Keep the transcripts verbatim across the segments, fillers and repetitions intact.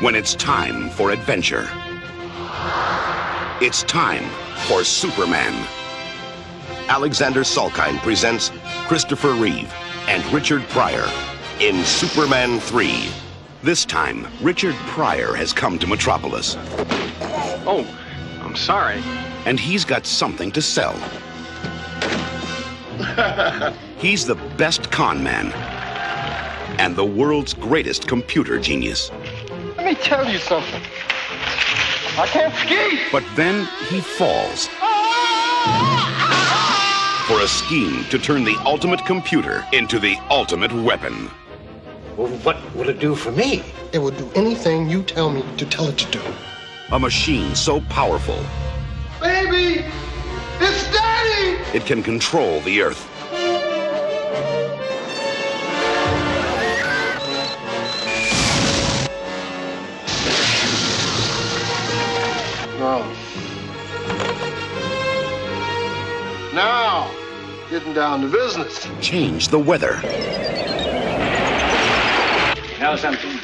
when it's time for adventure. It's time for Superman. Alexander Salkind presents Christopher Reeve and Richard Pryor in Superman three. This time, Richard Pryor has come to Metropolis. Oh, I'm sorry. And he's got something to sell. He's the best con man and the world's greatest computer genius. Let me tell you something. I can't ski. But then he falls for a scheme to turn the ultimate computer into the ultimate weapon. Well, what will it do for me? It will do anything you tell me to tell it to do. A machine so powerful. Baby, it's Daddy! It can control the Earth. No. Now, getting down to business. Change the weather. You know something?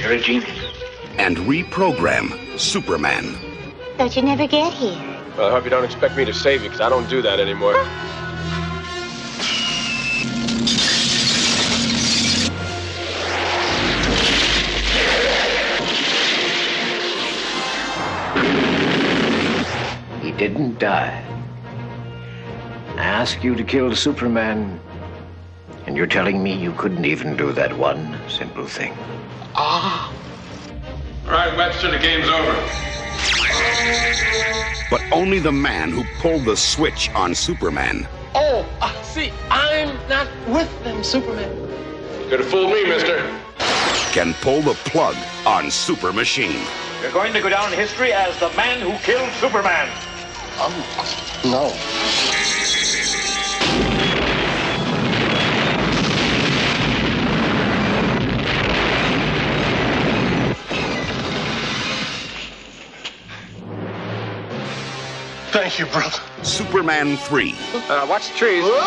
You're a genius. And reprogram Superman. Thought you'd never get here. Well, I hope you don't expect me to save you, because I don't do that anymore. He didn't die. I asked you to kill Superman, and you're telling me you couldn't even do that one simple thing. Ah. All right, Webster, the game's over. But only the man who pulled the switch on Superman. Oh, uh, see, I'm not with them, Superman. Could have fooled me, mister. Can pull the plug on Super Machine. You're going to go down in history as the man who killed Superman. Um, no. Thank you, brother. Superman three. Uh, watch the trees. Whoa!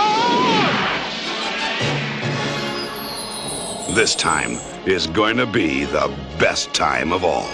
This time is going to be the best time of all.